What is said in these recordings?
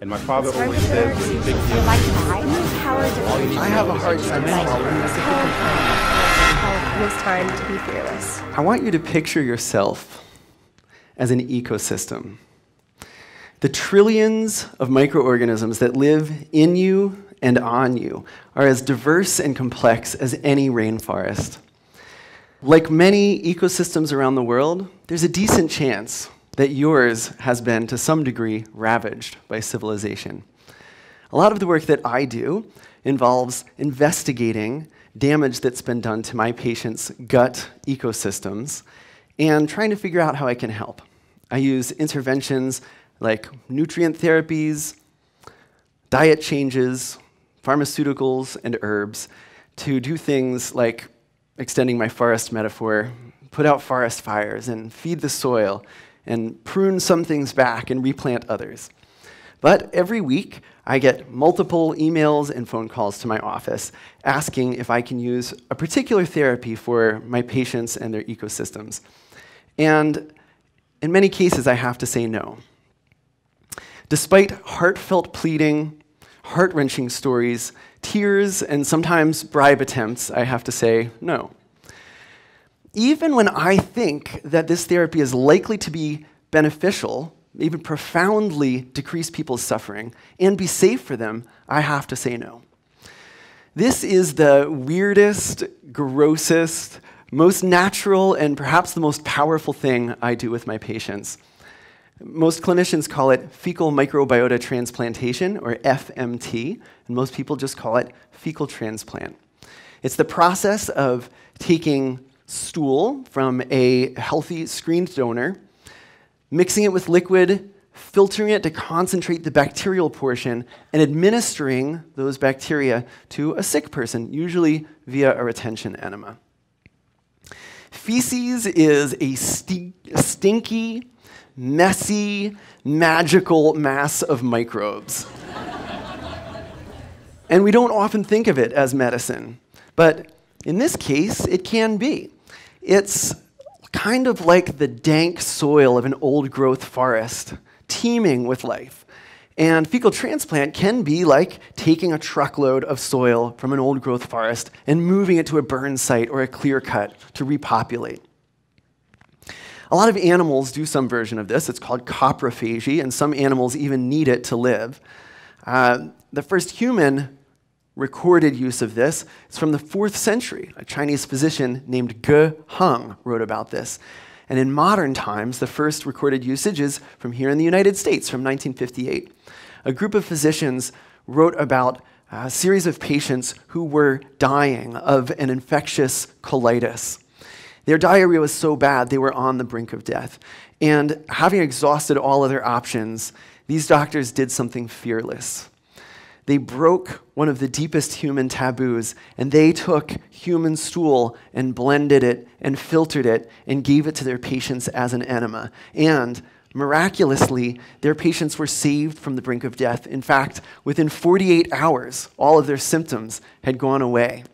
And my father always said, "Big deal." I have a hard time. It's time to be fearless. I want you to picture yourself as an ecosystem. The trillions of microorganisms that live in you and on you are as diverse and complex as any rainforest. Like many ecosystems around the world, there's a decent chance that yours has been, to some degree, ravaged by civilization. A lot of the work that I do involves investigating damage that's been done to my patients' gut ecosystems and trying to figure out how I can help. I use interventions like nutrient therapies, diet changes, pharmaceuticals, and herbs to do things like, extending my forest metaphor, put out forest fires and feed the soil and prune some things back and replant others. But every week, I get multiple emails and phone calls to my office asking if I can use a particular therapy for my patients and their ecosystems. And in many cases, I have to say no. Despite heartfelt pleading, heart-wrenching stories, tears, and sometimes bribe attempts, I have to say no. Even when I think that this therapy is likely to be beneficial, even profoundly decrease people's suffering, and be safe for them, I have to say no. This is the weirdest, grossest, most natural, and perhaps the most powerful thing I do with my patients. Most clinicians call it fecal microbiota transplantation, or FMT, and most people just call it fecal transplant. It's the process of taking stool from a healthy screened donor, mixing it with liquid, filtering it to concentrate the bacterial portion, and administering those bacteria to a sick person, usually via a retention enema. Feces is a stinky, messy, magical mass of microbes. And we don't often think of it as medicine, but in this case, it can be. It's kind of like the dank soil of an old-growth forest, teeming with life. And fecal transplant can be like taking a truckload of soil from an old-growth forest and moving it to a burn site or a clear-cut to repopulate. A lot of animals do some version of this. It's called coprophagy, and some animals even need it to live. The first human recorded use of this is from the 4th century. A Chinese physician named Ge Hong wrote about this. And in modern times, the first recorded usage is from here in the United States from 1958. A group of physicians wrote about a series of patients who were dying of an infectious colitis. Their diarrhea was so bad they were on the brink of death. And having exhausted all other options, these doctors did something fearless. They broke one of the deepest human taboos, and they took human stool and blended it and filtered it and gave it to their patients as an enema. And miraculously, their patients were saved from the brink of death. In fact, within 48 hours, all of their symptoms had gone away.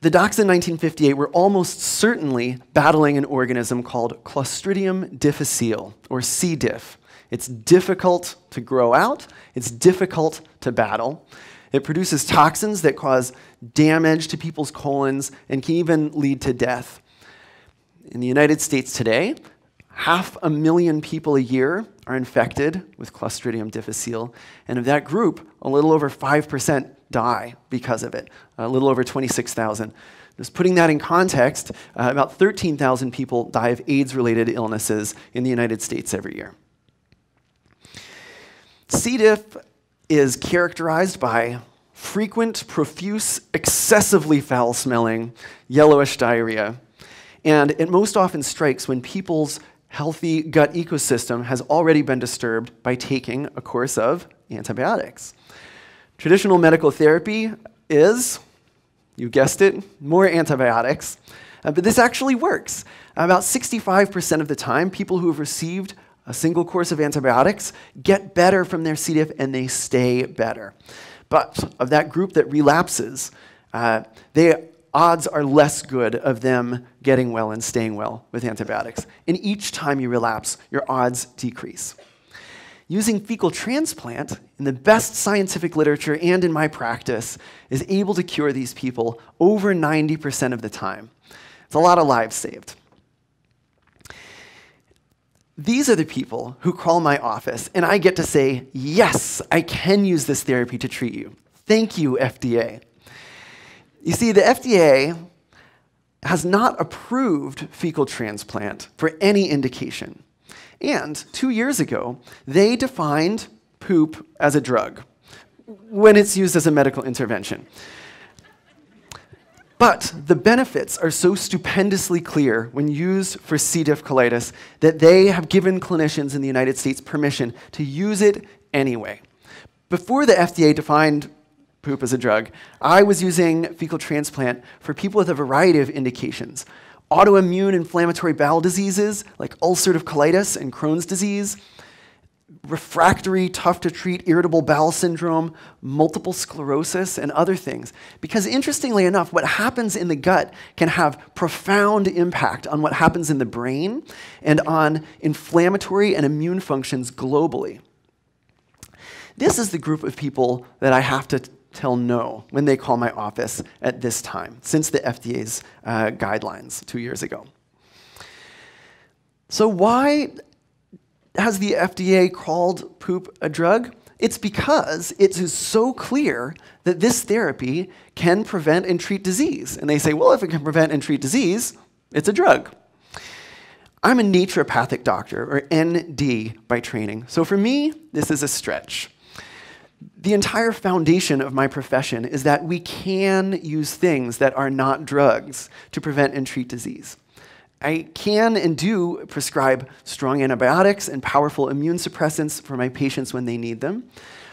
The docs in 1958 were almost certainly battling an organism called Clostridium difficile, or C. diff. It's difficult to grow out. It's difficult to battle. It produces toxins that cause damage to people's colons and can even lead to death. In the United States today, 500,000 people a year are infected with Clostridium difficile, and of that group, a little over 5% die because of it, a little over 26,000. Just putting that in context, about 13,000 people die of AIDS-related illnesses in the United States every year. C. diff is characterized by frequent, profuse, excessively foul-smelling, yellowish diarrhea, and it most often strikes when people's healthy gut ecosystem has already been disturbed by taking a course of antibiotics. Traditional medical therapy is, you guessed it, more antibiotics, but this actually works. About 65% of the time, people who have received a single course of antibiotics get better from their C. diff and they stay better. But of that group that relapses, the odds are less good of them getting well and staying well with antibiotics. And each time you relapse, your odds decrease. using fecal transplant in the best scientific literature and in my practice is able to cure these people over 90% of the time. It's a lot of lives saved. These are the people who call my office, and I get to say, yes, I can use this therapy to treat you. Thank you, FDA. You see, the FDA has not approved fecal transplant for any indication. And 2 years ago, they defined poop as a drug when it's used as a medical intervention. But the benefits are so stupendously clear when used for C. diff colitis that they have given clinicians in the United States permission to use it anyway. Before the FDA defined poop as a drug, I was using fecal transplant for people with a variety of indications. Autoimmune inflammatory bowel diseases like ulcerative colitis and Crohn's disease, refractory, tough-to-treat irritable bowel syndrome, multiple sclerosis, and other things. Because interestingly enough, what happens in the gut can have profound impact on what happens in the brain and on inflammatory and immune functions globally. This is the group of people that I have to tell no when they call my office at this time, since the FDA's guidelines 2 years ago. So why has the FDA called poop a drug? It's because it is so clear that this therapy can prevent and treat disease. And they say, well, if it can prevent and treat disease, it's a drug. I'm a naturopathic doctor, or ND by training, so for me, this is a stretch. The entire foundation of my profession is that we can use things that are not drugs to prevent and treat disease. I can and do prescribe strong antibiotics and powerful immune suppressants for my patients when they need them,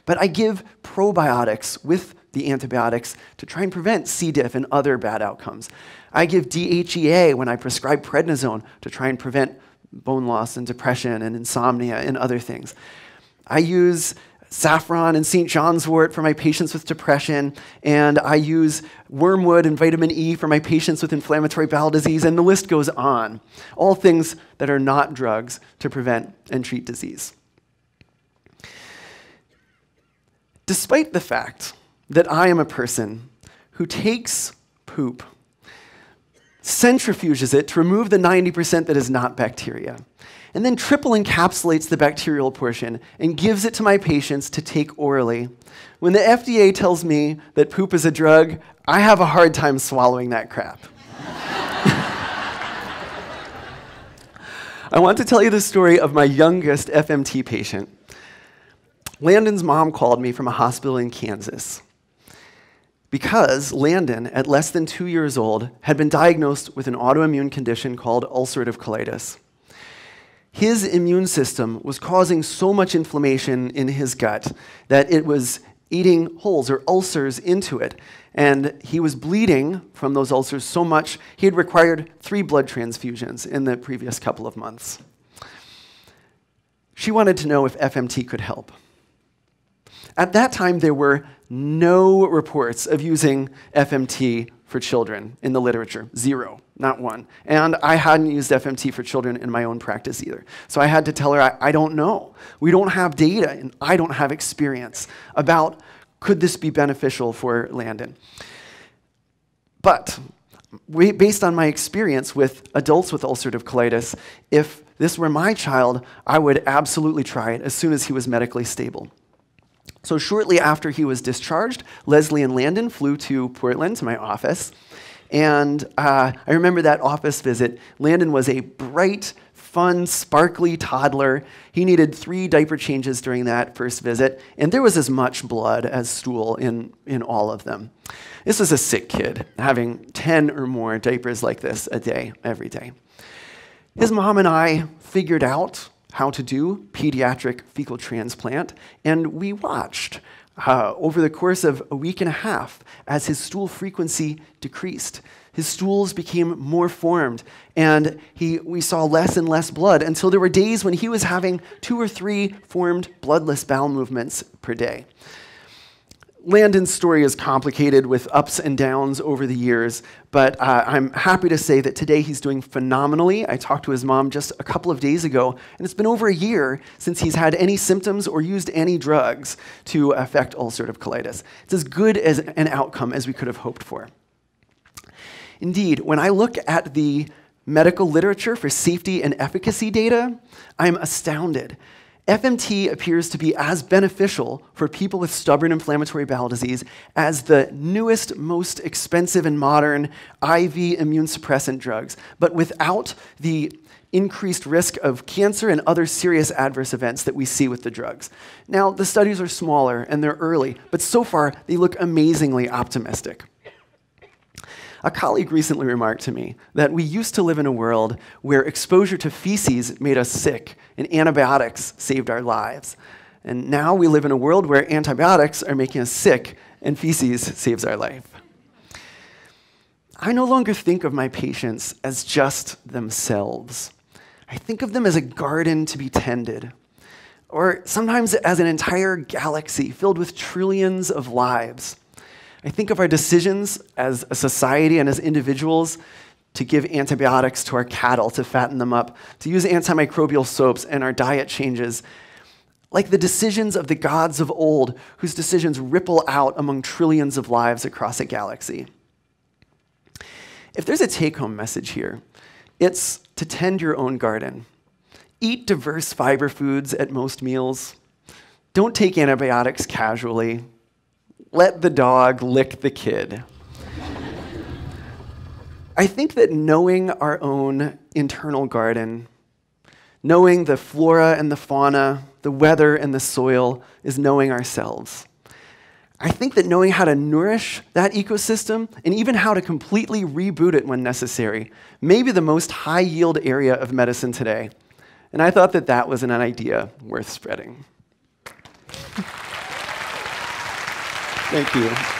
but I give probiotics with the antibiotics to try and prevent C. diff and other bad outcomes. I give DHEA when I prescribe prednisone to try and prevent bone loss and depression and insomnia and other things. I use saffron and St. John's wort for my patients with depression, and I use wormwood and vitamin E for my patients with inflammatory bowel disease, and the list goes on. All things that are not drugs to prevent and treat disease. Despite the fact that I am a person who takes poop, centrifuges it to remove the 90% that is not bacteria, and then triple encapsulates the bacterial portion and gives it to my patients to take orally. When the FDA tells me that poop is a drug, I have a hard time swallowing that crap. I want to tell you the story of my youngest FMT patient. Landon's mom called me from a hospital in Kansas because Landon, at less than 2 years old, had been diagnosed with an autoimmune condition called ulcerative colitis. His immune system was causing so much inflammation in his gut that it was eating holes or ulcers into it, and he was bleeding from those ulcers so much he had required 3 blood transfusions in the previous couple of months. She wanted to know if FMT could help. At that time, there were no reports of using FMT for children in the literature. 0, not one. And I hadn't used FMT for children in my own practice either. So I had to tell her, I don't know. We don't have data, and I don't have experience about could this be beneficial for Landon. But based on my experience with adults with ulcerative colitis, if this were my child, I would absolutely try it as soon as he was medically stable. So shortly after he was discharged, Leslie and Landon flew to Portland, to my office. And I remember that office visit. Landon was a bright, fun, sparkly toddler. He needed 3 diaper changes during that first visit. And there was as much blood as stool in all of them. This was a sick kid, having 10 or more diapers like this a day, every day. His mom and I figured out how to do pediatric fecal transplant, and we watched over the course of a week and a half as his stool frequency decreased. His stools became more formed, and we saw less and less blood until there were days when he was having 2 or 3 formed bloodless bowel movements per day. Landon's story is complicated with ups and downs over the years, but I'm happy to say that today he's doing phenomenally. I talked to his mom just a couple of days ago, and it's been over a year since he's had any symptoms or used any drugs to affect ulcerative colitis. It's as good as an outcome as we could have hoped for. Indeed, when I look at the medical literature for safety and efficacy data, I'm astounded. FMT appears to be as beneficial for people with stubborn inflammatory bowel disease as the newest, most expensive and modern IV immune suppressant drugs, but without the increased risk of cancer and other serious adverse events that we see with the drugs. Now, the studies are smaller and they're early, but so far they look amazingly optimistic. A colleague recently remarked to me that we used to live in a world where exposure to feces made us sick and antibiotics saved our lives. And now we live in a world where antibiotics are making us sick and feces saves our life. I no longer think of my patients as just themselves. I think of them as a garden to be tended, or sometimes as an entire galaxy filled with trillions of lives. I think of our decisions as a society and as individuals to give antibiotics to our cattle to fatten them up, to use antimicrobial soaps and our diet changes, like the decisions of the gods of old, whose decisions ripple out among trillions of lives across a galaxy. If there's a take-home message here, it's to tend your own garden. Eat diverse fiber foods at most meals. Don't take antibiotics casually. Let the dog lick the kid. I think that knowing our own internal garden, knowing the flora and the fauna, the weather and the soil, is knowing ourselves. I think that knowing how to nourish that ecosystem and even how to completely reboot it when necessary may be the most high-yield area of medicine today. And I thought that that was an idea worth spreading. Thank you.